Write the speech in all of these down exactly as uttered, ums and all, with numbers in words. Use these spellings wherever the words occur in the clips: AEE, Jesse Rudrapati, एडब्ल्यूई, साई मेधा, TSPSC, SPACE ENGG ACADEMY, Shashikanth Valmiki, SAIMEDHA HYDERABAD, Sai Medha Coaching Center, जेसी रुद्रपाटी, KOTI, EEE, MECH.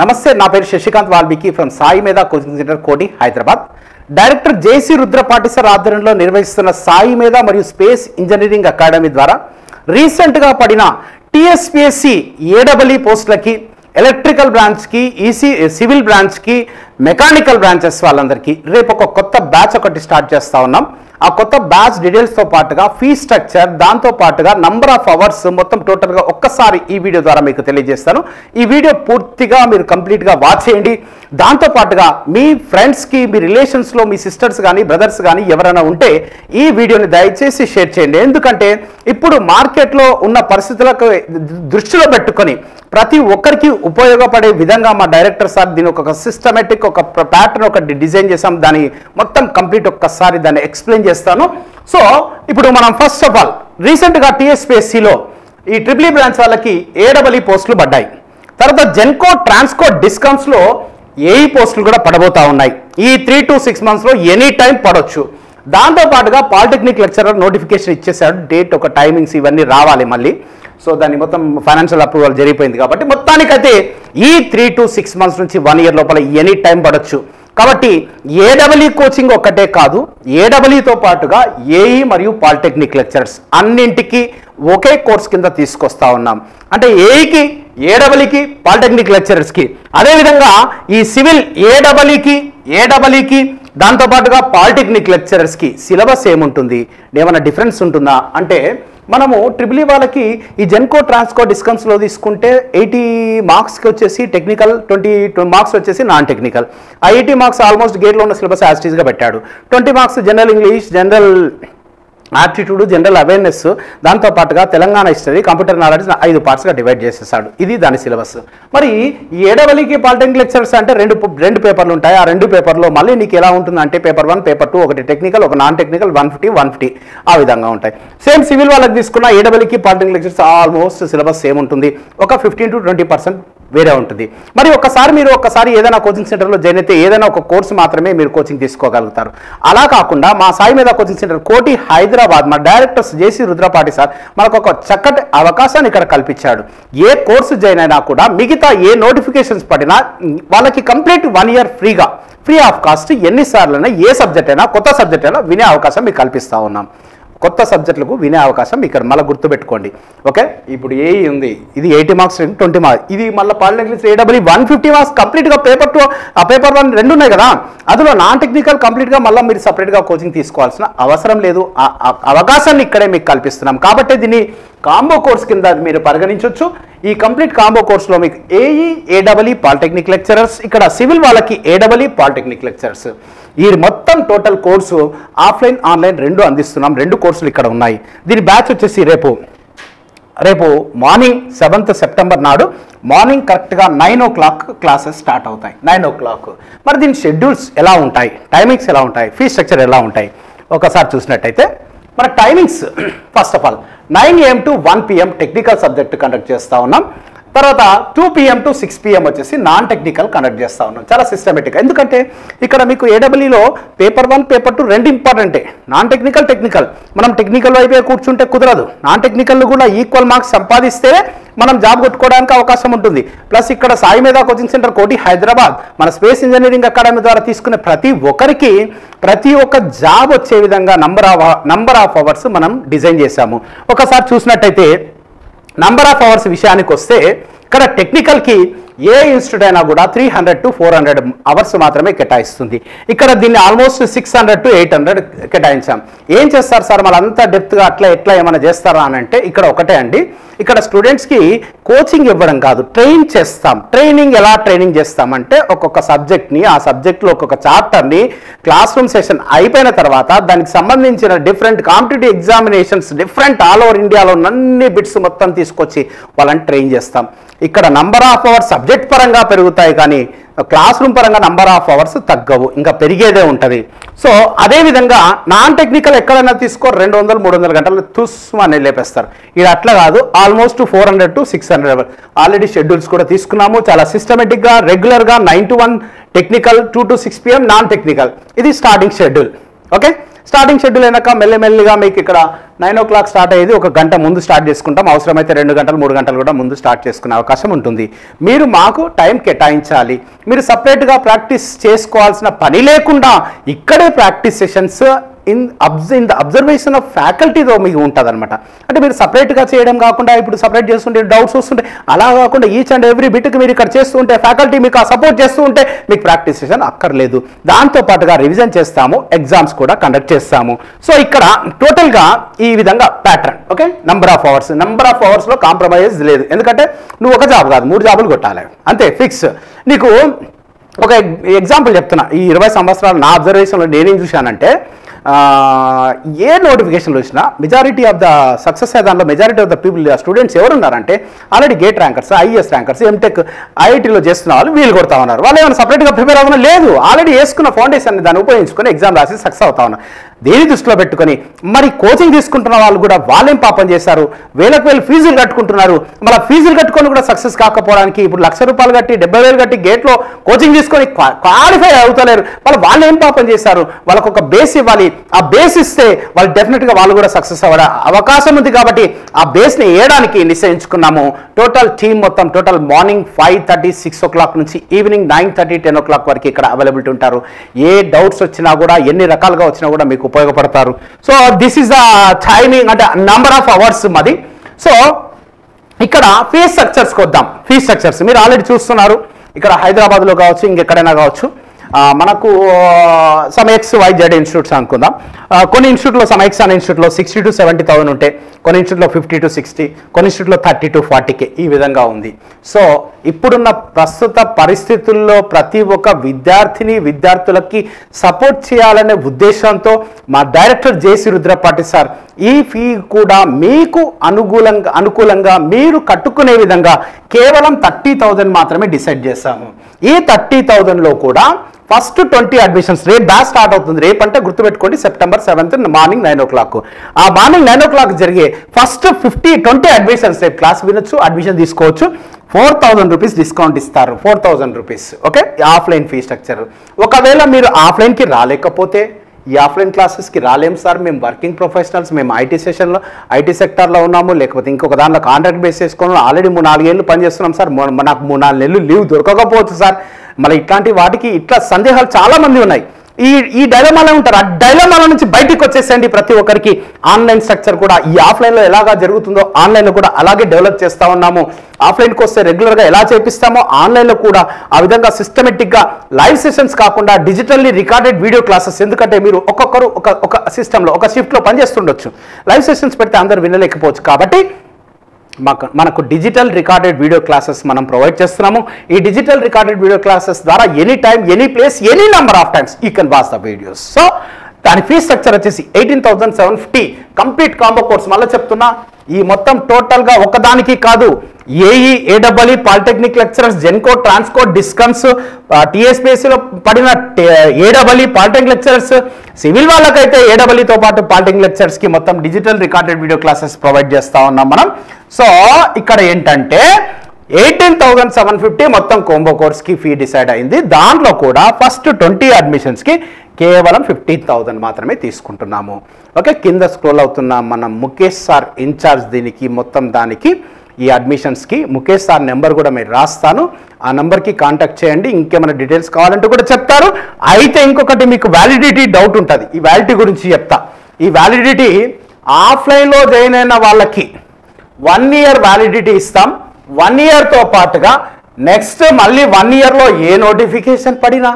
नमस्ते ना पेर Shashikant Valmiki from साई मेधा coaching centre Koti Hyderabad director जेसी रुद्रपाटी sir आध्वर्यंलो निर्वहिस्तुन्न साई मेधा मरियु स्पेस इंजीनियरिंग अकाडमी द्वारा रीसेंट गा पडिन टीएसपीएससी एडब्ल्यूई पोस्टलकी ఎలక్ట్రికల్ బ్రాంచ్ కి ఈసీ సివిల్ బ్రాంచ్ కి మెకానికల్ బ్రాంచెస్ వాళ్ళందరికీ రేపు ఒక కొత్త బ్యాచ్ ఒకటి స్టార్ట్ చేస్తా ఉన్నాం. ఆ కొత్త బ్యాచ్ డీటెయిల్స్ తో పాటుగా ఫీ స్ట్రక్చర్ దాంతో పాటుగా నంబర్ ఆఫ్ అవర్స్ మొత్తం టోటల్ గా ఒక్కసారి ఈ వీడియో ద్వారా మీకు తెలియజేస్తాను. ఈ వీడియో పూర్తిగా మీరు కంప్లీట్ గా వాచ్ చేయండి. దాంతో పాటుగా మీ ఫ్రెండ్స్ కి మీ రిలేషన్స్ లో మీ సిస్టర్స్ గాని బ్రదర్స్ గాని ఎవరైనా ఉంటే ఈ వీడియోని దయచేసి షేర్ చేయండి. ఎందుకంటే ఇప్పుడు మార్కెట్ లో ఉన్న పరిస్థితులకు దృష్టిలో పెట్టుకొని ప్రతి ఒక్కరికి ఉపయోగపడే విధంగా మా డైరెక్టర్ సార్ దీని ఒక సిస్టమేటిక్ ఒక ప్యాటర్న్ ఒక డిజైన్ చేసాం. దాని మొత్తం కంప్లీట్ ఒక్కసారి దాన్ని ఎక్స్ప్లెయిన్ చేస్తాను. సో ఇప్పుడు మనం ఫస్ట్ ఆఫ్ ఆల్ రీసెంట్ గా టీఎస్పీఎస్సీలో ఈ ట్రిపుల్ ఈ బ్రాంచ్ వాళ్ళకి ఏడబ్ల్యూఈ పోస్టులు పడ్డాయి. తర్వాత జెన్కో ట్రాన్స్కో డిస్కమ్స్ లో ఏఈ పోస్టులు కూడా పడబోతా ఉన్నాయి. ఈ త్రీ టు సిక్స్ మంత్స్ లో ఎనీ టైం పడవచ్చు. దాంతో పాటుగా పాలిటెక్నిక్ లెక్చరర్ నోటిఫికేషన్ ఇచ్చేసాడు. డేట్ ఒక టైమింగ్స్ ఇవన్నీ రావాలి మళ్ళీ. సో దాన్ని మొత్తం ఫైనాన్షియల్ అప్రూవల్ జరిగిపోయింది కాబట్టి మొత్తానికైతే ఈ త్రీ టు సిక్స్ మంత్స్ నుంచి వన్ ఇయర్ లోపల ఎనీ టైం పడవచ్చు. కాబట్టి ఏడబ్ల్యూఈ కోచింగ్ ఒక్కటే కాదు, ఏడబ్ల్యూఈతో పాటుగా ఏఈ మరియు పాలిటెక్నిక్ లెక్చరర్స్ అన్నింటికి ఒకే కోర్స్ కింద తీసుకొస్తా ఉన్నాం. అంటే ఏఈకి ఏడబ్ల్యూఈకి పాలిటెక్నిక్ లెక్చరర్స్కి, అదేవిధంగా ఈ సివిల్ ఏడబ్ల్యూఈకి ఏడబ్ల్యూఈకి దాంతోపాటుగా పాలిటెక్నిక్ లెక్చరర్స్కి సిలబస్ ఏముంటుంది, ఏమైనా డిఫరెన్స్ ఉంటుందా అంటే మనము ట్రిపుల్ ఈ వాళ్ళకి ఈ జెన్కో ట్రాన్స్కో డిస్కమ్స్లో తీసుకుంటే ఎయిటీ మార్క్స్కి వచ్చేసి టెక్నికల్, ట్వంటీ మార్క్స్ వచ్చేసి నాన్ టెక్నికల్. ఆ ఎయిటీ మార్క్స్ ఆల్మోస్ట్ గేట్లో ఉన్న సిలబస్ యాస్టీస్గా పెట్టాడు. Twenty marks general English, general aptitude, general awareness, దాంతోపాటుగా తెలంగాణ హిస్టరీ, కంప్యూటర్ నాలెడ్జ్ ఐదు పార్ట్స్గా డివైడ్ చేసేసాడు. ఇది దాని సిలబస్. మరి ఏడబ్ల్యూఈకి పాలిటెక్నిక్ లెక్చరర్స్ అంటే రెండు రెండు పేపర్లు ఉంటాయి. ఆ రెండు పేపర్లో మళ్ళీ నీకు ఎలా ఉంటుందంటే పేపర్ వన్, పేపర్ టూ, ఒకటి టెక్నికల్, ఒక non technical, one fifty one fifty ఆ విధంగా ఉంటాయి. సేమ్ సివిల్ వాళ్ళకి తీసుకున్న ఏడబ్ల్యూఈకి polytechnic lecturers almost syllabus same ఉంటుంది. ఒక ఫిఫ్టీన్ టు ట్వంటీ పర్సెంట్ వేరే ఉంటుంది. మరి ఒకసారి మీరు ఒకసారి ఏదైనా కోచింగ్ సెంటర్లో జాయిన్ అయితే ఏదైనా ఒక కోర్సు మాత్రమే మీరు కోచింగ్ తీసుకోగలుగుతారు. అలా కాకుండా మా సాయి మేధా కోచింగ్ సెంటర్ కోటి హైదరాబాద్ మా డైరెక్టర్స్ జేసీ రుద్రపాటి సార్ మనకు ఒక చక్కటి అవకాశాన్ని ఇక్కడ కల్పించాడు. ఏ కోర్సు జాయిన్ అయినా కూడా మిగతా ఏ నోటిఫికేషన్స్ పడినా వాళ్ళకి కంప్లీట్ వన్ ఇయర్ ఫ్రీగా, ఫ్రీ ఆఫ్ కాస్ట్, ఎన్నిసార్లైనా ఏ సబ్జెక్ట్ అయినా కొత్త సబ్జెక్ట్ అయినా వినే అవకాశం మీకు కల్పిస్తూ ఉన్నాం. కొత్త సబ్జెక్టులకు వినే అవకాశం ఇక్కడ మళ్ళీ గుర్తుపెట్టుకోండి. ఓకే, ఇప్పుడు ఏ ఉంది, ఇది ఎయిటీ మార్క్స్, ట్వంటీ మార్క్స్, ఇది మళ్ళీ polytechnics AWE one fifty marks కంప్లీట్గా పేపర్ టూ, ఆ పేపర్ వన్ రెండు ఉన్నాయి కదా, అందులో నాన్ టెక్నికల్ కంప్లీట్గా మళ్ళీ మీరు సపరేట్గా కోచింగ్ తీసుకోవాల్సిన అవసరం లేదు. అవకాశాన్ని ఇక్కడే మీకు కల్పిస్తున్నాం. కాబట్టి దీన్ని కాంబో కోర్స్ కింద మీరు పరిగణించవచ్చు. ఈ కంప్లీట్ కాంబో కోర్సులో మీకు ఏఈ ఏడబ్ల్యూఈ పాలిటెక్నిక్ లెక్చరర్స్, ఇక్కడ సివిల్ వాళ్ళకి ఏడబ్ల్యూఈ పాలిటెక్నిక్ లెక్చరర్స్, ఈ మొత్తం టోటల్ కోర్సు ఆఫ్లైన్ ఆన్లైన్ రెండు అందిస్తున్నాం. రెండు కోర్సులు ఇక్కడ ఉన్నాయి. దీని బ్యాచ్ వచ్చేసి రేపు రేపు మార్నింగ్ సెవెంత్ సెప్టెంబర్ నాడు మార్నింగ్ కరెక్ట్గా nine o'clock classes start అవుతాయి. నైన్ ఓ క్లాక్ మరి దీని షెడ్యూల్స్ ఎలా ఉంటాయి, టైమింగ్స్ ఎలా ఉంటాయి, ఫీ స్ట్రక్చర్ ఎలా ఉంటాయి ఒకసారి చూసినట్టయితే మన timings first of all nine AM to one PM technical subject conduct చేస్తూ ఉన్నాం. తర్వాత two PM to six PM వచ్చేసి నాన్ టెక్నికల్ కండక్ట్ చేస్తూ ఉన్నాం. చాలా సిస్టమేటిక్గా, ఎందుకంటే ఇక్కడ మీకు ఏడబ్ల్యూఈలో పేపర్ వన్ పేపర్ టూ రెండు ఇంపార్టెంటే. నాన్ టెక్నికల్ టెక్నికల్ మనం టెక్నికల్ వైపే కూర్చుంటే కుదరదు. నాన్ టెక్నికల్ కూడా ఈక్వల్ మార్క్స్ సంపాదిస్తే మనం జాబ్ కొట్టుకోవడానికి అవకాశం ఉంటుంది. ప్లస్ ఇక్కడ సాయి మేధా కోచింగ్ సెంటర్ కోటి హైదరాబాద్ మన స్పేస్ ఇంజనీరింగ్ అకాడమీ ద్వారా తీసుకునే ప్రతి ఒక్కరికి ప్రతి ఒక్క జాబ్ వచ్చే విధంగా number of number of hours మనం డిజైన్ చేశాము. ఒకసారి చూసినట్టయితే నంబర్ ఆఫ్ అవర్స్ విషయానికి వస్తే ఇక్కడ టెక్నికల్కి ఏ ఇన్స్టిట్యూట్ అయినా కూడా three hundred to four hundred hours మాత్రమే కేటాయిస్తుంది. ఇక్కడ దీన్ని almost six hundred to eight hundred కేటాయించాం. ఏం చేస్తారు సార్ మళ్ళీ అంత డెప్త్గా అట్లా ఎట్లా ఏమైనా చేస్తారా అని అంటే ఇక్కడ ఒకటే అండి, ఇక్కడ స్టూడెంట్స్కి కోచింగ్ ఇవ్వడం కాదు, ట్రైన్ చేస్తాం. ట్రైనింగ్ ఎలా ట్రైనింగ్ చేస్తామంటే ఒక్కొక్క సబ్జెక్ట్ని, ఆ సబ్జెక్ట్లో ఒక్కొక్క చాప్టర్ని క్లాస్ రూమ్ సెషన్ అయిపోయిన తర్వాత దానికి సంబంధించిన different competitive examinations different all over ఇండియాలో అన్ని బిట్స్ మొత్తం తీసుకొచ్చి వాళ్ళని ట్రైన్ చేస్తాం. ఇక్కడ నంబర్ ఆఫ్ అవర్స్ సబ్జెక్ట్ పరంగా పెరుగుతాయి కానీ క్లాస్ రూమ్ పరంగా నంబర్ ఆఫ్ అవర్స్ తగ్గవు, ఇంకా పెరిగేదే ఉంటుంది. సో అదేవిధంగా నాన్ టెక్నికల్ ఎక్కడైనా తీసుకో రెండు వందలు మూడు వందల గంటలు తుస్మని లేపేస్తారు. ఇది అట్లా కాదు, almost four hundred to six hundred already schedules కూడా తీసుకున్నాము. చాలా సిస్టమేటిక్గా రెగ్యులర్గా nine to one technical, two to six PM non technical, ఇది starting schedule. Okay, starting schedule అయినాక మెల్లమెల్లగా మీకు ఇక్కడ నైన్ ఓ క్లాక్ స్టార్ట్ అయ్యేది ఒక గంట ముందు స్టార్ట్ చేసుకుంటాం, అవసరమైతే రెండు గంటలు మూడు గంటలు కూడా ముందు స్టార్ట్ చేసుకునే అవకాశం ఉంటుంది. మీరు మాకు టైం కేటాయించాలి, మీరు సపరేట్గా ప్రాక్టీస్ చేసుకోవాల్సిన పని లేకుండా ఇక్కడే ప్రాక్టీస్ సెషన్స్ ఇన్ అబ్జ ఇన్ ద అబ్జర్వేషన్ ఆఫ్ ఫ్యాకల్టీతో మీకు ఉంటుందన్నమాట. అంటే మీరు సపరేట్గా చేయడం కాకుండా ఇప్పుడు సపరేట్ చేస్తుంటే డౌట్స్ వస్తుంటే అలా కాకుండా ఈచ్ అండ్ ఎవ్రీ బిట్కి మీరు ఇక్కడ చేస్తూ ఉంటే ఫ్యాకల్టీ మీకు ఆ సపోర్ట్ చేస్తూ ఉంటే మీకు ప్రాక్టీస్ సెషన్ అక్కర్లేదు. దాంతోపాటుగా రివిజన్ చేస్తాము, ఎగ్జామ్స్ కూడా కండక్ట్ చేస్తాము. సో ఇక్కడ టోటల్గా ఈ విధంగా pattern okay. Number of hours number of అవర్స్లో కాంప్రమైజ్ లేదు, ఎందుకంటే నువ్వు ఒక జాబ్ కాదు మూడు జాబులు కొట్టాలి అంతే ఫిక్స్. నీకు ఒక ఎగ్జాంపుల్ చెప్తున్నా, ఈ ఇరవై సంవత్సరాలు నా అబ్జర్వేషన్లో నేనేం చూశానంటే ఏ నోటిఫికేషన్లు వచ్చినా మెజారిటీ ఆఫ్ ద సక్సెస్ అయ్యే దాంట్లో majority of the people students ఎవరు ఉన్నారంటే already GATE rankers, IAS rankers, MTech ఐఐటీలో చేస్తున్న వాళ్ళు వీళ్ళు కొడతా ఉన్నారు. వాళ్ళు ఏమైనా సపరేట్గా ప్రిపేర్ అవుతున్నా లేదు, ఆల్రెడీ వేసుకున్న ఫౌండేషన్ దాన్ని ఉపయోగించుకొని ఎగ్జామ్ రాసి సక్సెస్ అవుతా ఉన్నారు. దేని దృష్టిలో పెట్టుకొని మరి కోచింగ్ తీసుకుంటున్న వాళ్ళు కూడా వాళ్ళేం పాపం చేశారు, వేలకు వేలు ఫీజులు కట్టుకుంటున్నారు. మళ్ళీ ఫీజులు కట్టుకొని కూడా సక్సెస్ కాకపోవడానికి ఇప్పుడు లక్ష రూపాయలు కట్టి డెబ్బై వేలు కట్టి గేట్లో కోచింగ్ తీసుకొని క్వాలిఫై అవుతలేరు. మళ్ళీ వాళ్ళు ఏం పాపం చేశారు, వాళ్ళకు ఒక బేస్ ఇవ్వాలి, ఆ బేస్ ఇస్తే వాళ్ళు డెఫినెట్గా వాళ్ళు కూడా సక్సెస్ అవ్వడం అవకాశం ఉంది. కాబట్టి ఆ బేస్ని వేయడానికి నిశ్చయించుకున్నాము. టోటల్ టీమ్ మొత్తం total morning five thirty six o'clock నుంచి evening nine thirty ten o'clock వరకు ఇక్కడ అవైలబిలిటీ ఉంటారు. ఏ డౌట్స్ వచ్చినా కూడా ఎన్ని రకాలుగా వచ్చినా కూడా మీకు ఉపయోగపడతారు. So this is the timing అంటే నంబర్ ఆఫ్ అవర్స్ మాది. సో ఇక్కడ ఫీజ్ స్ట్రక్చర్స్కి వద్దాం. ఫీజ్ స్ట్రక్చర్స్ మీరు ఆల్రెడీ చూస్తున్నారు, ఇక్కడ హైదరాబాద్లో కావచ్చు ఇంకెక్కడైనా కావచ్చు మనకు some X Y Z institutes అనుకుందాం. కొన్ని ఇన్స్టిట్యూట్లో సమ్ ఎక్స్ అనే ఇన్స్టిట్యూట్లో సిక్స్టీ టు సెవెంటీ థౌసండ్ ఉంటే కొన్ని ఇన్స్టిట్యూట్లో ఫిఫ్టీ టు సిక్స్టీ కొన్ని ఇన్స్టిట్యూట్లో థర్టీ టు ఫార్టీకే ఈ విధంగా ఉంది. సో ఇప్పుడున్న ప్రస్తుత పరిస్థితుల్లో ప్రతి ఒక్క విద్యార్థిని విద్యార్థులకి సపోర్ట్ చేయాలనే ఉద్దేశంతో మా డైరెక్టర్ జేసీ రుద్రపాటి సార్ ఈ ఫీ కూడా మీకు అనుకూలంగా అనుకూలంగా మీరు కట్టుకునే విధంగా కేవలం థర్టీ థౌజండ్ మాత్రమే డిసైడ్ చేశాము. ఈ థర్టీ థౌజండ్లో కూడా ఫస్ట్ ట్వంటీ అడ్మిషన్స్ రేపు బ్యాచ్ స్టార్ట్ అవుతుంది. రేపు అంటే గుర్తుపెట్టుకోండి September seventh morning nine o'clock ఆ మార్నింగ్ నైన్ ఓ క్లాక్ జరిగే ఫస్ట్ ఫిఫ్టీ ట్వంటీ అడ్మిషన్స్ రేపు క్లాస్ వినొచ్చు, అడ్మిషన్ తీసుకోవచ్చు. ఫోర్ థౌజండ్ రూపీస్ డిస్కౌంట్ ఇస్తారు, four thousand rupees okay offline fee structure. ఒకవేళ మీరు ఆఫ్లైన్కి రాలేకపోతే ఈ ఆఫ్లైన్ క్లాసెస్కి రాలేం సార్, మేము వర్కింగ్ ప్రొఫెషనల్స్, మేము ఐటీ సెషన్లో ఐటీ సెక్టార్లో ఉన్నాము, లేకపోతే ఇంకొక దాంట్లో కాంట్రాక్ట్ బేస్ చేసుకున్నాము, ఆల్రెడీ మూడు నాలుగేళ్ళు పనిచేస్తున్నాం సార్, నాకు మూడు నాలుగు నెలలు లీవ్ దొరకకపోవచ్చు సార్, మళ్ళీ ఇట్లాంటి వాటికి ఇట్లా సందేహాలు చాలామంది ఉన్నాయి. ఈ ఈ డైలమాలో ఉంటారు. ఆ డైలమాల నుంచి బయటకు వచ్చేసేయండి. ప్రతి ఒక్కరికి ఆన్లైన్ స్ట్రక్చర్ కూడా ఈ ఆఫ్లైన్లో ఎలాగా జరుగుతుందో ఆన్లైన్లో కూడా అలాగే డెవలప్ చేస్తూ ఉన్నాము. ఆఫ్లైన్కి వస్తే రెగ్యులర్గా ఎలా చేపిస్తామో ఆన్లైన్లో కూడా ఆ విధంగా సిస్టమేటిక్గా లైవ్ సెషన్స్ కాకుండా డిజిటల్లీ రికార్డెడ్ వీడియో క్లాసెస్. ఎందుకంటే మీరు ఒక్కొక్కరు ఒక ఒక సిస్టంలో ఒక షిఫ్ట్లో పనిచేస్తుండొచ్చు, లైవ్ సెషన్స్ పెడితే అందరూ వినలేకపోవచ్చు. కాబట్టి మాకు మనకు డిజిటల్ రికార్డెడ్ వీడియో క్లాసెస్ మనం ప్రొవైడ్ చేస్తున్నాము. ఈ డిజిటల్ రికార్డెడ్ వీడియో క్లాసెస్ ద్వారా any time any place any number of times you can watch the videos. So దాని ఫీజ్ స్ట్రక్చర్ వచ్చేసి eighteen thousand seven fifty complete combo course. మళ్ళీ చెప్తున్నా ఈ మొత్తం టోటల్గా ఒకదానికి కాదు, AE, AWE, polytechnic lecturers, Genco, Transco, Discoms, టీఎస్పీఎస్సీలో పడిన ఏడబ్ల్యూఈ పాలిటెక్నిక్ లెక్చరర్స్, సివిల్ వాళ్ళకైతే ఏడబ్ల్యూఈతో పాటు పాలిటెక్నిక్ లెక్చరర్స్కి మొత్తం digital recorded video classes provide చేస్తూ ఉన్నాం మనం. సో ఇక్కడ ఏంటంటే ఎయిటీన్ థౌజండ్ సెవెన్ ఫిఫ్టీ మొత్తం కాంబో కోర్స్కి ఫీ డిసైడ్ అయింది. దాంట్లో కూడా ఫస్ట్ ట్వంటీ అడ్మిషన్స్కి కేవలం ఫిఫ్టీన్ థౌజండ్ మాత్రమే తీసుకుంటున్నాము ఓకే. కింద స్క్రోల్ అవుతున్న మన ముఖేష్ సార్ ఇన్ఛార్జ్ దీనికి మొత్తం దానికి ఈ అడ్మిషన్స్కి. ముఖేష్ సార్ నెంబర్ కూడా మీరు రాస్తాను, ఆ నెంబర్కి కాంటాక్ట్ చేయండి. ఇంకేమైనా డీటెయిల్స్ కావాలంటే కూడా చెప్తారు. అయితే ఇంకొకటి మీకు వ్యాలిడిటీ డౌట్ ఉంటుంది, ఈ వ్యాలిడిటీ గురించి చెప్తా. ఈ వ్యాలిడిటీ ఆఫ్లైన్లో జాయిన్ అయిన వాళ్ళకి వన్ ఇయర్ వ్యాలిడిటీ ఇస్తాం. వన్ ఇయర్తో పాటుగా నెక్స్ట్ మళ్ళీ వన్ ఇయర్లో ఏ నోటిఫికేషన్ పడినా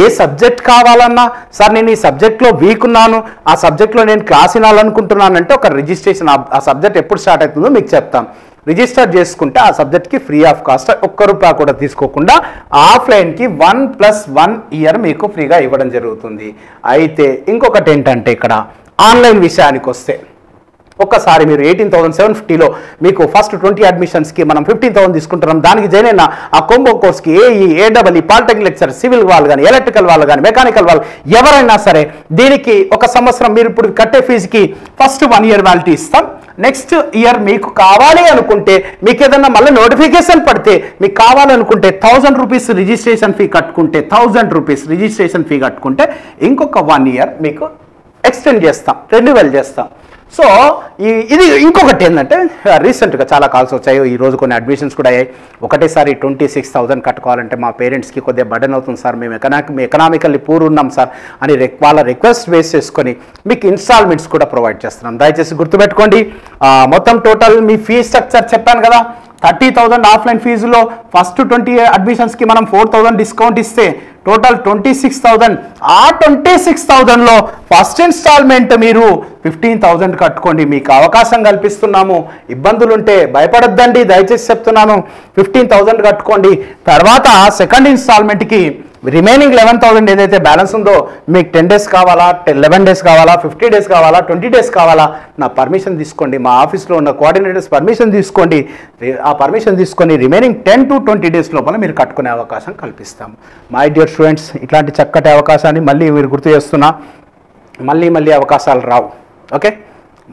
ఏ సబ్జెక్ట్ కావాలన్నా సార్ నేను ఈ సబ్జెక్ట్లో వీక్ ఉన్నాను, ఆ సబ్జెక్ట్లో నేను క్లాస్ వినాలనుకుంటున్నానంటే ఒక రిజిస్ట్రేషన్ ఆ సబ్జెక్ట్ ఎప్పుడు స్టార్ట్ అవుతుందో మీకు చెప్తాం. రిజిస్టర్ చేసుకుంటే ఆ సబ్జెక్ట్కి ఫ్రీ ఆఫ్ కాస్ట్ ఒక్క రూపాయి కూడా తీసుకోకుండా ఆఫ్లైన్కి వన్ ప్లస్ వన్ ఇయర్ మీకు ఫ్రీగా ఇవ్వడం జరుగుతుంది. అయితే ఇంకొకటి ఏంటంటే ఇక్కడ ఆన్లైన్ విషయానికి వస్తే ఒక్కసారి మీరు ఎయిటీన్ థౌసండ్ సెవెన్ ఫిఫ్టీలో మీకు ఫస్ట్ ట్వంటీ అడ్మిషన్స్కి మనం ఫిఫ్టీన్ థౌసండ్ తీసుకుంటున్నాం. దానికి జాయిన్ అయిన ఆ కాంబో కోర్స్కి AE, AWE, polytechnic lecture, civil వాళ్ళు కానీ, ఎలక్ట్రికల్ వాళ్ళు కానీ, మెకానికల్ వాళ్ళు ఎవరైనా సరే దీనికి ఒక సంవత్సరం మీరు ఇప్పుడు కట్టే ఫీజుకి ఫస్ట్ వన్ ఇయర్ వ్యాలిటీ ఇస్తాం. నెక్స్ట్ ఇయర్ మీకు కావాలి అనుకుంటే మీకు ఏదన్నా మళ్ళీ నోటిఫికేషన్ పడితే మీకు కావాలనుకుంటే థౌజండ్ రూపీస్ రిజిస్ట్రేషన్ ఫీ కట్టుకుంటే థౌజండ్ రూపీస్ రిజిస్ట్రేషన్ ఫీ కట్టుకుంటే ఇంకొక వన్ ఇయర్ మీకు एक्सटेंड रिन्यूवल सो इध इंकोटे रीसेंट चाला काल्स वच्चाई कोई अडमिशन्स अट्ठाईसारी ट्वेंटी सिक्स थाउजेंड कट्टुकोवालंटे मा पेरेंट्स की कोद्दिगा बर्डन अवुतुंदी सार मेमु एकनामिकली पूर उन्नाम सार अनि वाला रिक्वेस्ट बेस चेसुकोनि मीकु इन्स्टाल्मेंट्स कूडा प्रोवाइड चेस्तुन्नाम दयचेसि गुर्तुपेट्टुकोंडि मोत्तम टोटल मी फी स्ट्रक्चर चेप्पानु कदा थर्टी थाउजेंड ऑफलाइन फीजुलो फस्ट ट्वेंटी अडमिशन्स की मनम फोर थाउजेंड डिस्काउंट इस्ते टोटल ट्वेंटी सिक्स थाउजेंड आ ट्वेंटी सिक्स थाउजेंड लो फस्ट इंस्टॉलमेंट मीरू फिफ्टीन थाउजेंड कट्टुकोंडि मीकु अवकाशं कल्पिस्तुन्नामु इब्बंदुलु उंटे भयपडद्दंडि दयचेसि चेप्तुन्नानु फिफ्टीन थाउजेंड कट्टुकोंडि तर्वात सेकंड इंस्टॉलमेंट की रिमेनिंग इलेवन थाउजेंड ఏదైతే బ్యాలెన్స్ ఉందో మీకు టెన్ డేస్ కావాలా ఎలెవెన్ డేస్ కావాలా ఫిఫ్టీ డేస్ కావాలా ట్వంటీ డేస్ కావాలా నా పర్మిషన్ తీసుకోండి మా ఆఫీస్ లో ఉన్న కోఆర్డినేటర్స్ పర్మిషన్ తీసుకోండి ఆ పర్మిషన్ తీసుకొని remaining ten to twenty days లోపల మీరు కట్టుకునే అవకాశం కల్పిస్తాం మై డియర్ స్టూడెంట్స్ ఇట్లాంటి చక్కటి అవకాశాన్ని మళ్ళీ మీరు గుర్తు చేస్తున్నా మళ్ళీ మళ్ళీ అవకాశాలు రావు ఓకే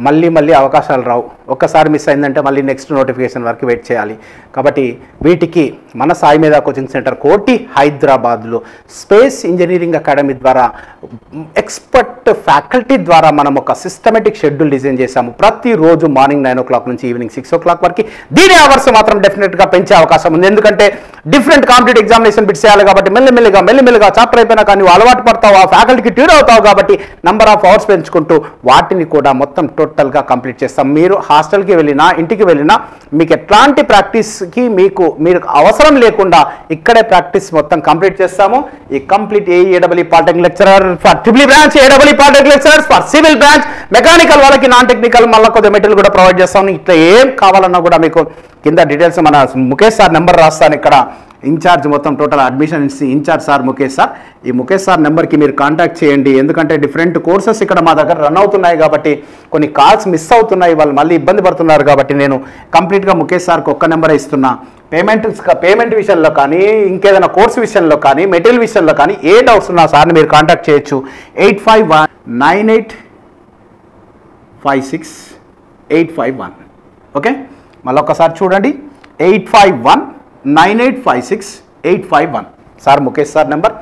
మళ్ళీ మళ్ళీ అవకాశాలు రావు ఒక్కసారి మిస్ అయ్యిందంటే మళ్ళీ నెక్స్ట్ నోటిఫికేషన్ వరకు వెయిట్ చేయాలి కాబట్టి వీటికి మన సాయి మేధా కోచింగ్ సెంటర్ కోటి హైదరాబాద్లో స్పేస్ ఇంజనీరింగ్ అకాడమీ ద్వారా ఎక్స్పర్ట్ ఫ్యాకల్టీ ద్వారా మనం ఒక సిస్టమేటిక్ షెడ్యూల్ డిజైన్ చేశాము ప్రతిరోజు మార్నింగ్ నైన్ ఓ క్లాక్ నుంచి ఈవినింగ్ సిక్స్ ఓ క్లాక్ వరకు దీని అవర్స్ మాత్రం డెఫినెట్గా పెంచే అవకాశం ఉంది ఎందుకంటే డిఫరెంట్ కాంపిటేటివ్ ఎగ్జామినేషన్ బిట్స్ చేయాలి కాబట్టి మెల్లమెల్లిగా మెల్లమెల్లిగా చాప్టర్ అయిపోయినా కానీ అలవాటు పడతావు ఆ ఫ్యాకల్టీకి ట్యూన్ అవుతావు కాబట్టి నెంబర్ ఆఫ్ అవర్స్ పెంచుకుంటూ వాటిని కూడా మొత్తం టోటల్ గా కంప్లీట్ చేస్తాం మీరు హాస్టల్ కి వెళ్ళినా ఇంటికి వెళ్ళినా మీకు ఎట్లాంటి ప్రాక్టీస్ కి మీకు మీరు అవసరం లేకుండా ఇక్కడే ప్రాక్టీస్ మొత్తం కంప్లీట్ చేస్తాము ఈ complete AW polytechnic lecturer for triple branch AW polytechnic lecturers for civil branch mechanical వాళ్ళకి నాన్ టెక్నికల్ మళ్ళా కొద్ది మెటీరియల్ కూడా ప్రొవైడ్ చేస్తాము ఇట్లా ఏం కావాలన్నా కూడా మీకు కింద డీటెయిల్స్ మన ముఖేష్ సార్ నెంబర్ రాస్తాను ఇక్కడ ఇన్ఛార్జ్ మొత్తం total admission incharge sir Mukesh sir ఈ ముఖేష్ సార్ నెంబర్కి మీరు కాంటాక్ట్ చేయండి ఎందుకంటే డిఫరెంట్ కోర్సెస్ ఇక్కడ మా దగ్గర రన్ అవుతున్నాయి కాబట్టి కొన్ని కాల్స్ మిస్ అవుతున్నాయి వాళ్ళు మళ్ళీ ఇబ్బంది పడుతున్నారు కాబట్టి నేను కంప్లీట్గా ముఖేష్ సార్కి ఒక్క నెంబర్ ఇస్తున్నా పేమెంట్ పేమెంట్ విషయంలో కానీ ఇంకేదైనా కోర్స్ విషయంలో కానీ మెటీరియల్ విషయంలో కానీ ఏ డౌట్స్ ఉన్నా సార్ని మీరు కాంటాక్ట్ చేయొచ్చు eight five one nine eight five six eight five one okay మళ్ళీ ఒకసారి చూడండి eight five one nine eight five six eight five one sir Mukesh sir number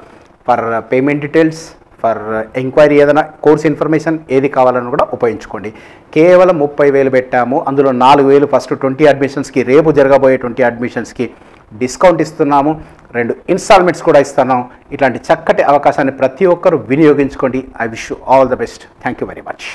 for payment details for enquiry ఏదైనా course information ఏది కావాలని కూడా ఉపయోగించుకోండి కేవలం ముప్పై వేలు పెట్టాము అందులో నాలుగు వేలు ఫస్ట్ ట్వంటీ అడ్మిషన్స్కి రేపు జరగబోయే ట్వంటీ అడ్మిషన్స్కి డిస్కౌంట్ ఇస్తున్నాము రెండు ఇన్స్టాల్మెంట్స్ కూడా ఇస్తున్నాము ఇట్లాంటి చక్కటి అవకాశాన్ని ప్రతి ఒక్కరూ వినియోగించుకోండి I wish you all the best thank you very much